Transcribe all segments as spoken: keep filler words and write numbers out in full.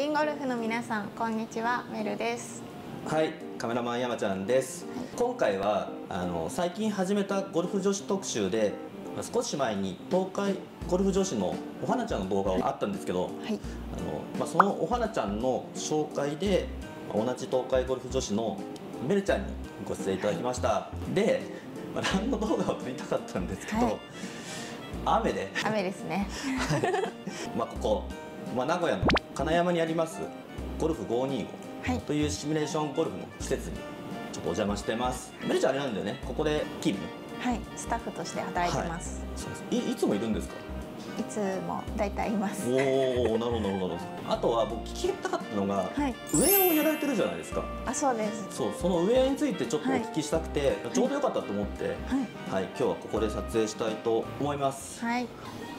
リンゴルフの皆さん、こんにちは。メルです。はい、カメラマン山ちゃんです。はい、今回はあの最近始めたゴルフ女子特集で、少し前に東海ゴルフ女子のお花ちゃんの動画があったんですけど、はい、あのまあ、そのお花ちゃんの紹介で同じ東海ゴルフ女子のメルちゃんにご出演いただきました。はい、で、まあ、ランの動画を撮りたかったんですけど、はい、雨で雨ですね、はい、まあ、ここ、まあ、名古屋の金山にありますゴルフごーにーご、はい、というシミュレーションゴルフの施設にちょっとお邪魔してます。メルちゃんあれなんだよね、ここで勤務、はい、スタッフとして働いてます。はい、そうです。いいつもいるんですか？いつもだいたいいます。おお、なるほどなるほど。あとは僕聞きたかったのが、はい、上をやられてるじゃないですか。あ、そうです。そう、その上についてちょっとお聞きしたくて、はい、ちょうどよかったと思って、はいはい、今日はここで撮影したいと思います。はい、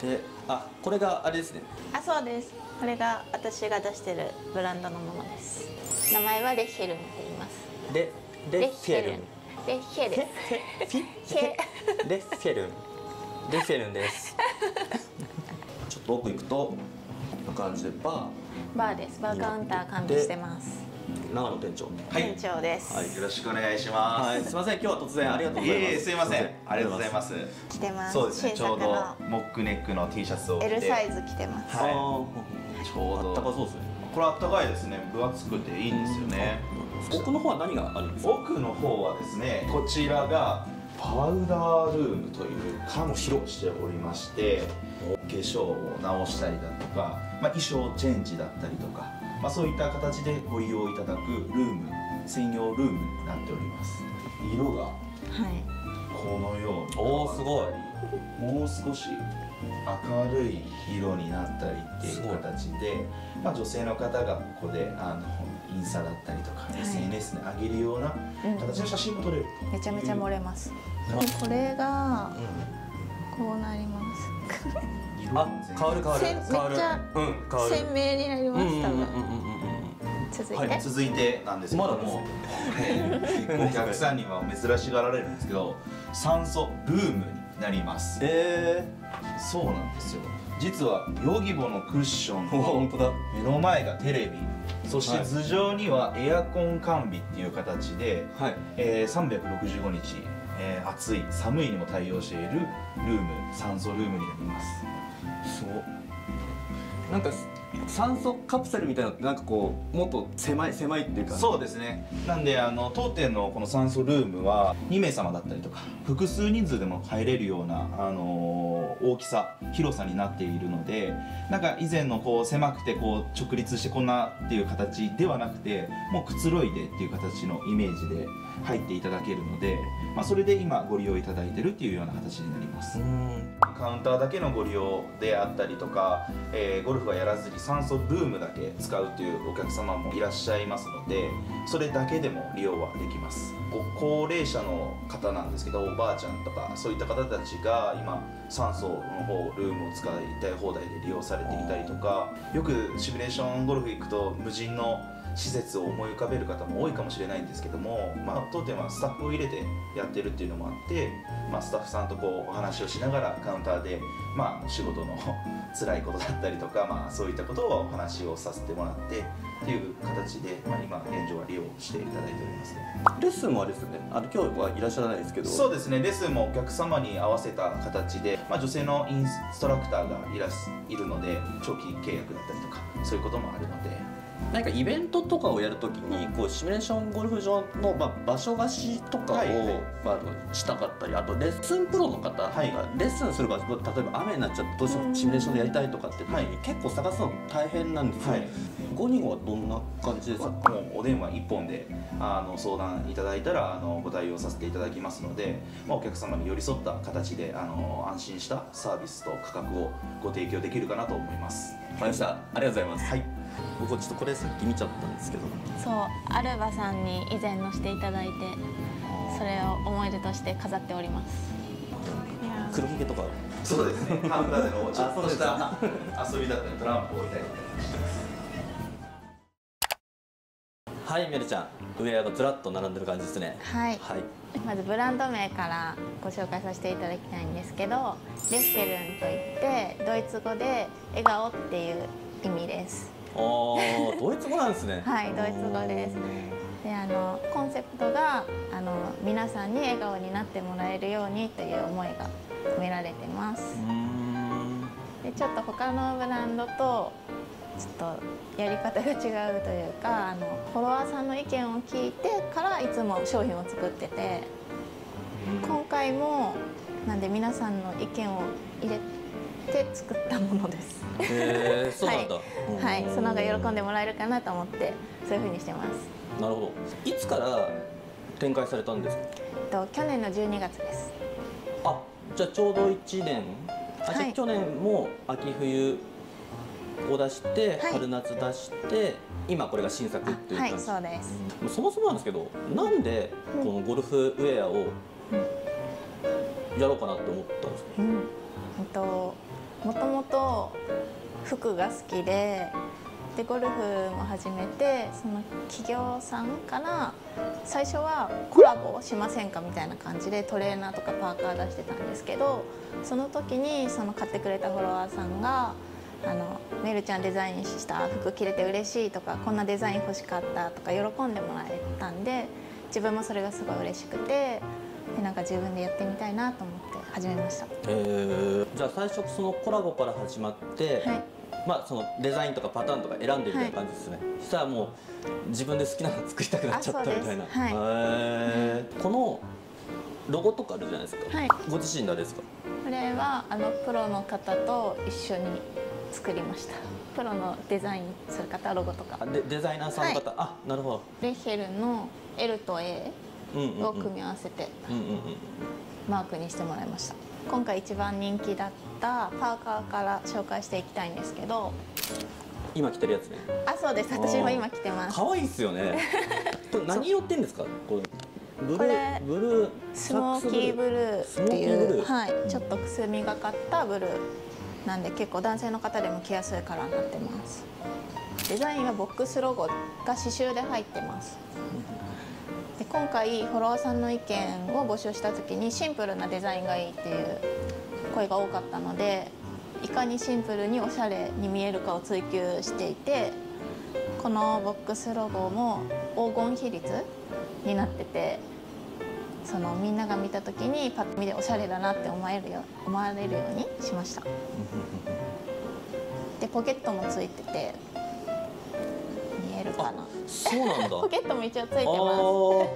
で、あ、これがあれですね。あ、そうです。これが私が出してるブランドのものです。名前はレッヘルンって言います。レレッヘルンレッヘルンレッヘルンレッヘルンです。ちょっと奥行くとこんな感じでバーバーです。バーカウンター完備してます。長野店長、店長です。はい、よろしくお願いします。はい、すみません、今日は突然ありがとうございます。いえいえ、すみません、ありがとうございます。着てます。そうですね、ちょうどモックネックの T シャツを着て。L サイズ着てます。はい。ちょうど。あったかそうですね。これあったかいですね。分厚くていいんですよね。奥の方は何があるんですか？奥の方はですね、こちらがパウダールームという館を広くしておりまして、お化粧を直したりだとか、まあ衣装チェンジだったりとか。まあそういった形でご利用いただくルーム、専用ルームになっております。色がこのように、おお、すごい。もう少し明るい色になったりっていう形で、まあ、女性の方がここであのインスタだったりとか、はい、エスエヌエス で上げるような形の写真も撮れる、うん、めちゃめちゃ盛れます。これがこうなります。あ、変わる変わる変わる。めっちゃ鮮明になりましたが。続いて、はい、続いてなんですけども、まだもうお客さんには珍しがられるんですけど、酸素ルームになります。ええー、そうなんですよ。実はヨギボのクッションの目の前がテレビ、そして頭上にはエアコン完備っていう形で、はい、えー、さんびゃくろくじゅうごにち、えー、暑い寒いにも対応しているルーム、酸素ルームになります。そう、なんか酸素カプセルみたいな、なんかこうもっと狭い狭いっていうか。そうですね。なんであの当店のこの酸素ルームはにめいさまだったりとか、複数人数でも入れるような、あのー、大きさ広さになっているので、なんか以前のこう狭くてこう直立してこんなっていう形ではなくて、もうくつろいでっていう形のイメージで入っていただけるので、まあ、それで今ご利用いただいてるっていうような形になります。カウンターだけのご利用であったりとか、えー、ゴルフはやらずに酸素ルームだけ使うというお客様もいらっしゃいますので、それだけでも利用はできます。ご高齢者の方なんですけど、おばあちゃんとかそういった方たちが今酸素の方ルームを使いたい放題で利用されていたりとか、よくシミュレーションゴルフ行くと無人の施設を思い浮かべる方も多いかもしれないんですけども、まあ、当店はスタッフを入れてやってるっていうのもあって、まあ、スタッフさんとこうお話をしながらカウンターで、まあ、仕事の辛いことだったりとか、まあ、そういったことをお話をさせてもらってっていう形で、まあ、今現状は利用していただいております。レッスンもあれですよね、あの今日はいらっしゃらないですけど。そうですね、レッスンもお客様に合わせた形で、まあ、女性のインストラクターがいらすいるので、長期契約だったりとかそういうこともあるので。なんかイベントとかをやるときに、こうシミュレーションゴルフ場のまあ場所貸しとかをまあしたかったり、あとレッスンプロの方がレッスンする場所、例えば雨になっちゃってどうしてもシミュレーションでやりたいとかって時に結構探すの大変なんですよ。ごーにーごはどんな感じですか？もうお電話いっぽんであの相談いただいたら、あのご対応させていただきますので、まあ、お客様に寄り添った形であの安心したサービスと価格をご提供できるかなと思います。わかりました、ありがとうございます。はい、僕ちょっとこれさっき見ちゃったんですけど、そうアルバさんに以前のしていただいて、それを思い出として飾っております。黒ひげとか。そうですね、カウンターでのちょっとした遊びだったりトランプを置いたりとかしてます。はい、メルちゃん、ウェアがずらっと並んでる感じですね。はい、はい、まずブランド名からご紹介させていただきたいんですけど、レッヘルンといってドイツ語で笑顔っていう意味です。ああ、ドイツ語なんですね。はい、ドイツ語です。で、あのコンセプトがあの皆さんに笑顔になってもらえるようにという思いが込められてます。で、ちょっと他のブランドとちょっとやり方が違うというか、あのフォロワーさんの意見を聞いてからいつも商品を作ってて、今回もなんで皆さんの意見を入れて作ったものです。へえ、そうなんだ。はい、はい、その方が喜んでもらえるかなと思ってそういうふうにしてます。なるほど。いつから展開されたんですか？えっと去年のじゅうにがつです。あ、じゃあちょうどいちねん。あ、はい、去年も秋冬を出して、はい、春夏出して今これが新作っていう感じ。はい、そうです。そもそもなんですけど、なんでこのゴルフウェアをやろうかなって思ったんですか？うん、えっともともと服が好きで、でゴルフも始めて、その企業さんから最初はコラボしませんかみたいな感じでトレーナーとかパーカー出してたんですけど、その時にその買ってくれたフォロワーさんが「あのめるちゃんデザインした服着れて嬉しい」とか「こんなデザイン欲しかった」とか喜んでもらえたんで、自分もそれがすごい嬉しくて。で、なんか自分でやってみたいなと思って始めました。えー、じゃあ最初そのコラボから始まって、はい、まあそのデザインとかパターンとか選んでみたいな感じですね。はい、そしたらもう自分で好きなの作りたくなっちゃったみたいな。このロゴとかあるじゃないですか。はい、ご自身でですか？これはあのプロの方と一緒に作りました。プロのデザインする方、ロゴとか。でデザイナーさんの方、はい、あ、なるほど。レヒェルの エル と エー。を組み合わせてマークにしてもらいました。今回一番人気だったパーカーから紹介していきたいんですけど、今着てるやつね。あ、そうです。私も今着てます。可愛いですよね。これ何色ってんですか？これブルー、ブルー、スモーキーブルーっていう、はい、ちょっとくすみがかったブルーなんで、結構男性の方でも着やすいカラーになってます。デザインはボックスロゴが刺繍で入ってます。で今回フォロワーさんの意見を募集した時にシンプルなデザインがいいっていう声が多かったので、いかにシンプルにおしゃれに見えるかを追求していて、このボックスロゴも黄金比率になってて、そのみんなが見た時にパッと見でおしゃれだなって思えるよ、思われるようにしました。でポケットもついてて見えるかな。そうなんだ。ポケットも一応ついてます。ポ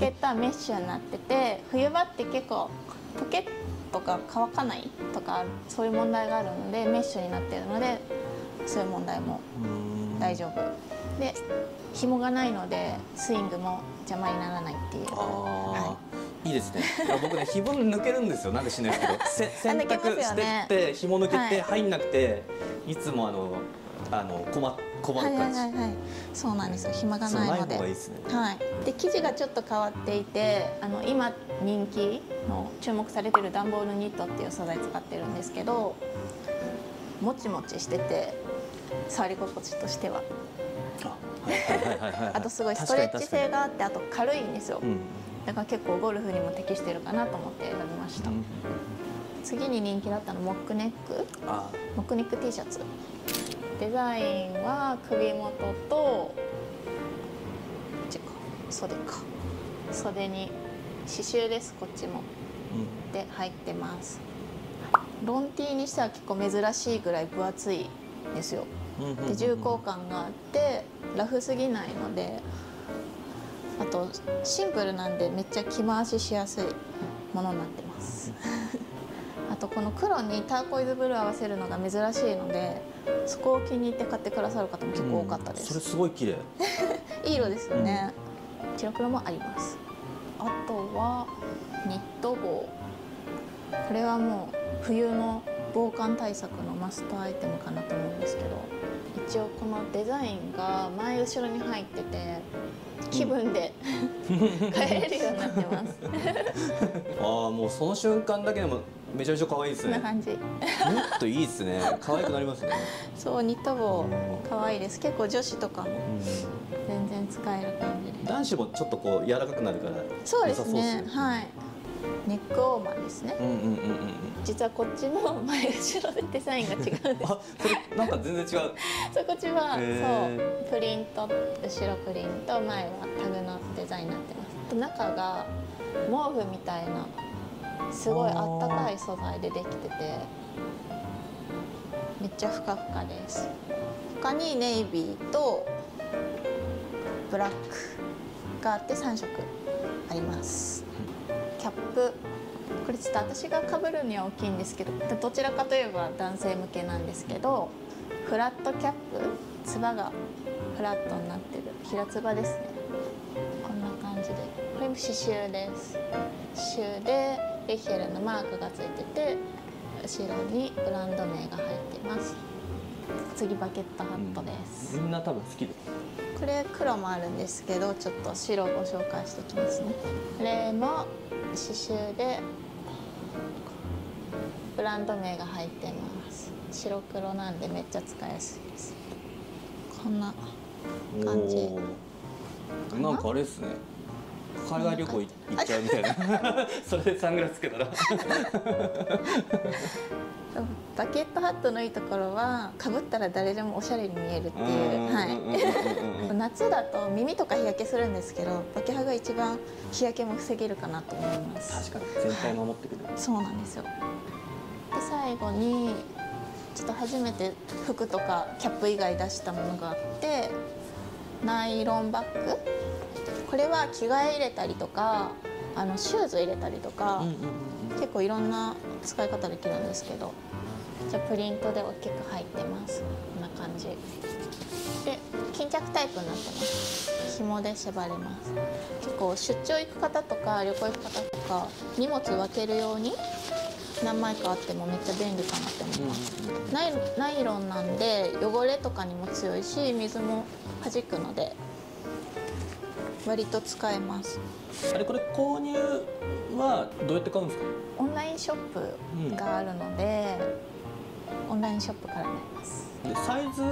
ケットはメッシュになってて、冬場って結構ポケットが乾かないとかそういう問題があるのでメッシュになってるので、そういう問題も大丈夫で、紐がないのでスイングも邪魔にならないっていう。あ、はい、いいですね。僕ね、紐抜けるんですよ。なんかしないですけど洗濯してって紐抜けて入んなくて、はい、いつもあのあの困って。はいはいはいはい、そうなんですよ。暇がないので、はい。で生地がちょっと変わっていて、あの今人気の注目されてるダンボールニットっていう素材使ってるんですけど、もちもちしてて触り心地としては、あとすごいストレッチ性があって、あと軽いんですよ。うん、だから結構ゴルフにも適してるかなと思って選びました。うん、次に人気だったのモックネック、モックネック T シャツ。デザインは首元と袖か袖に刺繍です。こっちも、うん、で入ってます。ロン T にしては結構珍しいぐらい分厚いんですよ。で重厚感があってラフすぎないので、あとシンプルなんでめっちゃ着回ししやすいものになってます。あとこの黒にターコイズブルー合わせるのが珍しいので、そこを気に入って買ってくださる方も結構多かったです。うん、それすごい綺麗。いい色ですよね。うん、白黒もあります。あとはニット帽、これはもう冬の防寒対策のマストアイテムかなと思うんですけど、一応このデザインが前後ろに入ってて気分で変えるようになってます。ああ、もうその瞬間だけでもめちゃめちゃ可愛いですね。こんな感じ。もっといいですね。可愛くなりますね。そう、ニット帽可愛いです。結構女子とかも全然使える感じで。男子もちょっとこう柔らかくなるから良さそうですね。そうですね。はい。ネックウォーマーですね。実はこっちの前後ろでデザインが違うんです。あ、それなんか全然違う。そう、こっちはそうプリント、後ろプリント、前はタグのデザインになってます。中が毛布みたいなすごいあったかい素材でできてて、めっちゃふかふかです。他にネイビーとブラックがあってさん色あります。キャップ、これちょっと私が被るには大きいんですけど、どちらかといえば男性向けなんですけど、フラットキャップ、つばがフラットになってる平つばですね。こんな感じで、これも刺繍です。刺繍でリヒエルのマークがついてて、後ろにブランド名が入っています。次バケットハットです、うん、みんな多分好きです。これ黒もあるんですけど、ちょっと白をご紹介していきますね。これも刺繍でブランド名が入っています。白黒なんでめっちゃ使いやすいです。こんな感じ。なんかあれですね、海外旅行行っちゃうみたいなそれでサングラスつけたらバケットハットのいいところは、かぶったら誰でもおしゃれに見えるっていう。はい夏だと耳とか日焼けするんですけど、バケハが一番日焼けも防げるかなと思います。確かに全体守ってくれる、はい、そうなんですよ。で最後にちょっと初めて服とかキャップ以外出したものがあって、ナイロンバッグ、これは着替え入れたりとか、あのシューズ入れたりとか、結構いろんな使い方できるんですけど、じゃプリントで大きく入ってます。こんな感じで巾着タイプになってます。紐で縛れます。結構出張行く方とか旅行行く方とか、荷物分けるように何枚かあってもめっちゃ便利かなって思います。ナイロン、ナイロンなんで汚れとかにも強いし、水も弾くので割と使えます。あれ、これ購入はどうやって買うんですか？オンラインショップがあるので、うん、オンラインショップから買います。でサイズ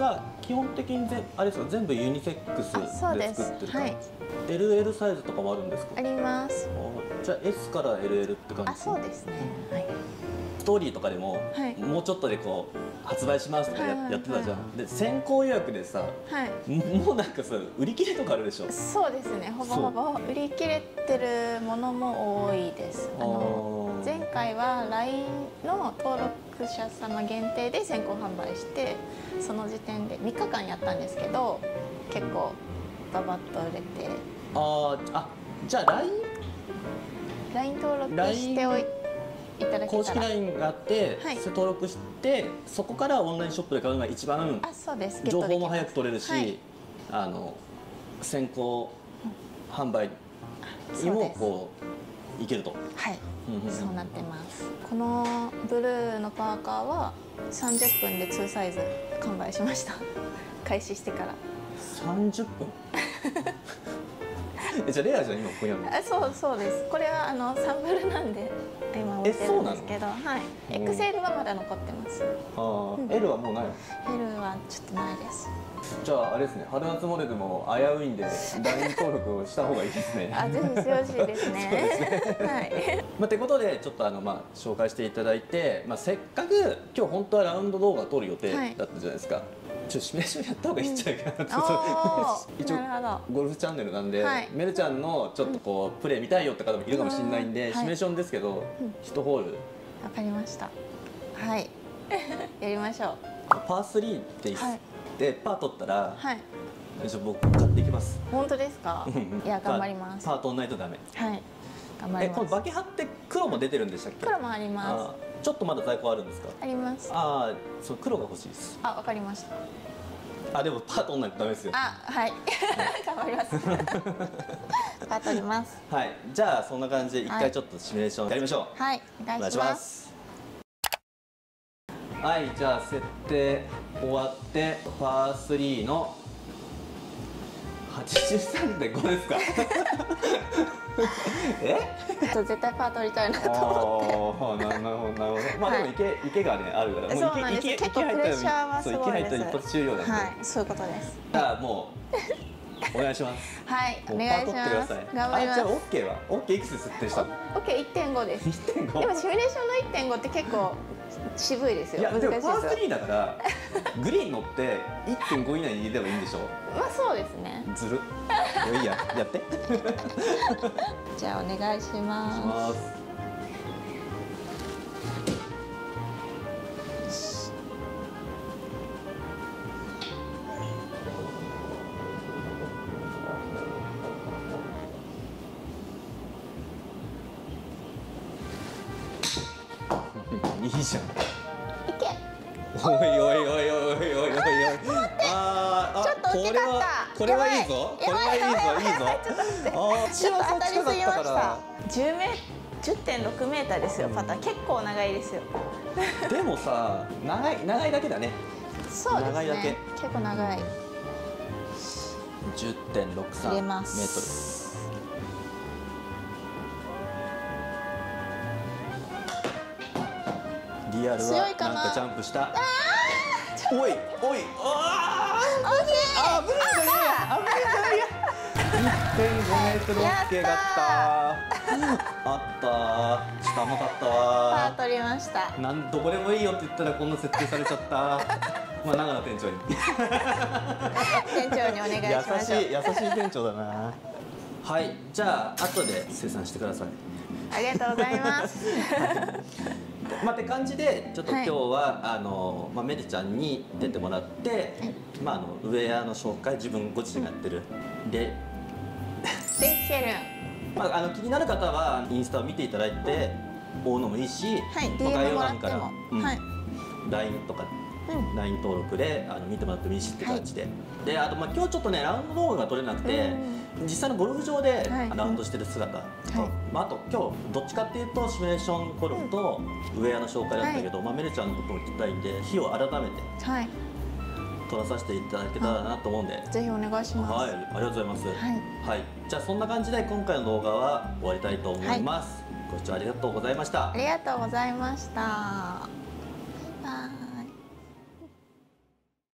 は基本的にぜあれですか、全部ユニセックスで作ってるか、はい、エルエル サイズとかもあるんですか？あります。じゃあ エス から エルエル って感じ？あ、そうですね、はい、ストーリーとかでも、はい、もうちょっとでこう発売しますとかやってたじゃん。で先行予約でさ、はい、もうなんかさ売り切れとかあるでしょ？そうですね、ほぼほぼ売り切れてるものも多いです。あの前回は ライン の登録者様限定で先行販売して、その時点でみっかかんやったんですけど、結構ババッと売れて。ああ、じゃあ ライン？ ライン 登録しておいて公式 ライン があって、はい、登録してそこからオンラインショップで買うのが一番情報も早く取れるし、はい、あの先行販売にもこういけると。はい、そうなってます。このブルーのパーカーはさんじゅっぷんでにサイズ完売しました。開始してからさんじゅっぷんじゃレアじゃん今ここにあるの。あ、そうそうです。これはあのサンプルなんで今置いてるんですけど、はい。エックスエル はまだ残ってます。ああ、エル はもうないの。エル はちょっとないです。じゃああれですね、春夏モデルも危ういんで ライン 登録をした方がいいですね。あ、ぜひしてほしいですね。はい。まあてことでちょっとあのまあ紹介していただいて、まあせっかく今日本当はラウンド動画を撮る予定だったじゃないですか。ちょっとシミュレーションやった方がいいんじゃないかなって、一応ゴルフチャンネルなんで、はい、メルちゃんのちょっとこうプレー見たいよって方もいるかもしれないんで、うん、シミュレーションですけど、はい、いちホール。わかりました。はい。やりましょう。パースリーって言って、はい、パー取ったら、はい、じゃあ僕買っていきます。本当ですか？いや頑張ります。パー取んないとダメ。はい。頑張ります。え、このバケハって黒も出てるんでしたっけ？黒もあります。ちょっとまだ在庫あるんですか？あります。ああ、そう黒が欲しいです。あ、わかりました。あ、でもパー取んないとダメですよ。あ、はい。頑張ります。パー取ります。はい。じゃあそんな感じで一回ちょっとシミュレーションやりましょう。はい。お願いします。はい。じゃあ設定終わってパースリーのはちじゅうさんてんご ですか？え？絶対パー取りたいなと思って。ああ、なるほどなるほど。まあでも池池がねあるから。そうなんです。結構プレッシャーはすごいです。池入ったら一発終了だね。はい、そういうことです。だからもうお願いします。はい、お願いします。頑張ります。じゃあオッケーは、オッケーいくつ設定したの？オッケー一点五です。一点五。でもシミュレーションの一点五って結構渋いですよ。いや、でもパースリーだからグリーン乗って一点五以内に入れればいいんでしょう。まあそうですね。ずる。いいや、やって。じゃあお願いします。いいじゃん。いけ。おいおいおいおいおいおいおい。ああ、ちょっと大きかった。これはいいぞ。これはいいぞ。いいぞ。ちょっと当たりすぎました。十メ、十点六メーターですよ。パター、結構長いですよ。でもさ、長い長いだけだね。そうですね。結構長い。十点六三メートル。リアルはなんかジャンプした。おいおい、ああ、あぶねえじゃねえ、あぶねえじゃねえ。いってんごメートルオッケーだった。あった。下もかったわ。パー取りました。なんどこでもいいよって言ったらこんな設定されちゃった。まあ長野店長に。店長にお願いします。優しい優しい店長だな。はい、じゃあ後で生産してください。ありがとうございます。まあって感じでちょっと今日は、はい、あのまあメリちゃんに出てもらって、はい、まああのウェアの紹介自分ご自身がやってる、うん、でできてる。まああの気になる方はインスタを見ていただいて追うのもいいし、はい、概要欄から、うん、はい、ライン とか。うん、ライン 登録であの見てもらってもいいしって感じで、はい、であとまあ今日ちょっとねラウンドボールが取れなくて、うん、実際のゴルフ場でラウンドしてる姿、はい、まあ、あと今日どっちかっていうとシミュレーションゴルフとウェアの紹介だったけど、はい、まあメルちゃんのことも聞きたいんで日を改めて、はい、撮らさせていただけたらなと思うんで、はい、ぜひお願いします。はい、ありがとうございます。はい、はい、じゃあそんな感じで今回の動画は終わりたいと思います。はい、ご視聴ありがとうございました。ありがとうございました。